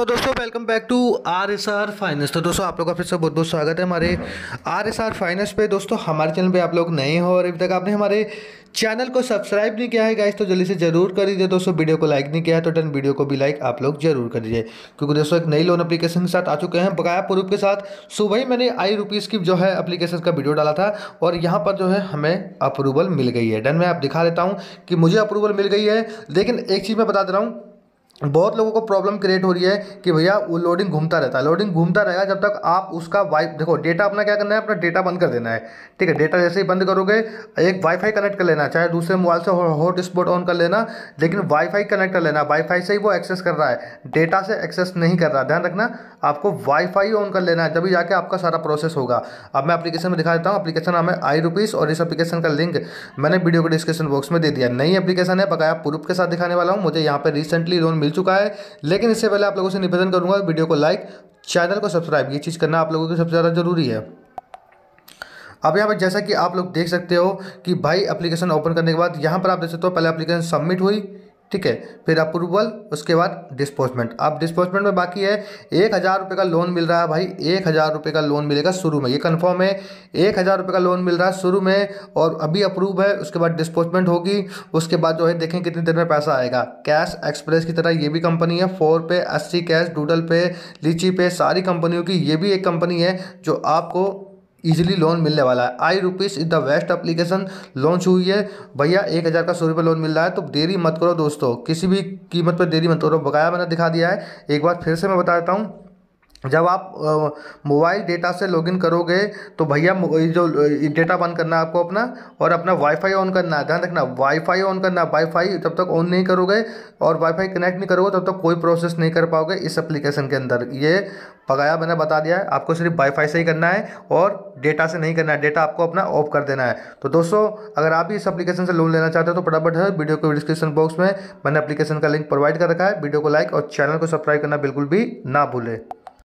नमस्कार दोस्तों, welcome back to R S R finance. तो दोस्तों आप लोग का फिर से बहुत बहुत स्वागत है हमारे आर एस आर फाइनेंस पे। दोस्तों हमारे चैनल पे आप लोग नए हो और अभी तक आपने हमारे चैनल को सब्सक्राइब नहीं किया है गाइस तो जल्दी से जरूर कर दीजिए। दोस्तों वीडियो को लाइक नहीं किया है तो डन वीडियो को भी लाइक आप लोग जरूर कर दीजिए, क्योंकि दोस्तों एक नई लोन एप्लीकेशन के साथ आ चुके हैं बकाया प्रूफ के साथ। सुबह ही मैंने आई रूपीज की जो है एप्लीकेशन का वीडियो डाला था और यहाँ पर जो है हमें अप्रूवल मिल गई है। डन मैं आप दिखा देता हूँ कि मुझे अप्रूवल मिल गई है, लेकिन एक चीज़ मैं बता दे रहा हूँ, बहुत लोगों को प्रॉब्लम क्रिएट हो रही है कि भैया वो लोडिंग घूमता रहता है। लोडिंग घूमता रहेगा जब तक आप उसका वाइफ देखो डेटा अपना क्या करना है, अपना डेटा बंद कर देना है, ठीक है। डेटा जैसे ही बंद करोगे एक वाईफाई कनेक्ट कर लेना, चाहे दूसरे मोबाइल से हॉटस्पॉट ऑन कर लेना, लेकिन वाईफाई कनेक्ट कर लेना। वाईफाई से ही वो एक्सेस कर रहा है, डेटा से एक्सेस नहीं कर रहा। ध्यान रखना, आपको वाईफाई ऑन कर लेना है, तभी जाके आपका सारा प्रोसेस होगा। अब मैं एप्लीकेशन में दिखा देता हूँ। एप्लीकेशन नाम है आई रूपीज और इस एप्लीकेशन का लिंक मैंने वीडियो के डिस्क्रिप्शन बॉक्स में दे दिया। नई एप्लीकेशन है, बकाया प्रूफ के साथ दिखाने वाला हूँ। मुझे यहाँ पर रिसेंटली लोन चुका है, लेकिन इससे पहले आप लोगों से निवेदन करूंगा वीडियो को लाइक, चैनल को सब्सक्राइब, ये चीज करना आप लोगों के लिए सबसे ज्यादा जरूरी है। अब यहाँ पर जैसा कि आप लोग देख सकते हो कि भाई एप्लीकेशन ओपन करने के बाद यहाँ पर आप देख सकते हो, पहले एप्लीकेशन सबमिट हुई, ठीक है, फिर अप्रूवल, उसके बाद डिस्बर्समेंट। अब डिस्बर्समेंट में बाकी है 1000 रुपये का लोन मिल रहा है भाई। 1000 रुपये का लोन मिलेगा शुरू में, ये कंफर्म है। 1000 रुपये का लोन मिल रहा है शुरू में और अभी अप्रूव है, उसके बाद डिस्बर्समेंट होगी। उसके बाद जो है देखें कितनी देर में पैसा आएगा। कैश एक्सप्रेस की तरह ये भी कंपनी है, 4 पे, कैश डूडल पे, लीची पे, सारी कंपनियों की ये भी एक कंपनी है जो आपको ईजिली लोन मिलने वाला है। I rupees is the best application launch हुई है भैया। 1000 का 100 रुपये लोन मिल रहा है, तो देरी मत करो दोस्तों, किसी भी कीमत पर देरी मत करो। बकाया मैंने दिखा दिया है, एक बार फिर से मैं बता देता हूँ। जब आप मोबाइल डेटा से लॉगिन करोगे तो भैया जो डेटा बंद करना है आपको अपना, और अपना वाईफाई ऑन करना है। ध्यान रखना, वाईफाई ऑन करना। वाईफाई जब तक ऑन नहीं करोगे और वाईफाई कनेक्ट नहीं करोगे तब तक कोई प्रोसेस नहीं कर पाओगे इस एप्लीकेशन के अंदर। ये बकाया मैंने बता दिया है, आपको सिर्फ वाईफाई से ही करना है और डेटा से नहीं करना है। डेटा आपको अपना ऑफ कर देना है। तो दोस्तों अगर आप भी इस एप्लीकेशन से लोन लेना चाहते हो तो फटाफट है, वीडियो के डिस्क्रिप्शन बॉक्स में मैंने एप्लीकेशन का लिंक प्रोवाइड कर रखा है। वीडियो को लाइक और चैनल को सब्सक्राइब करना बिल्कुल भी ना भूलें।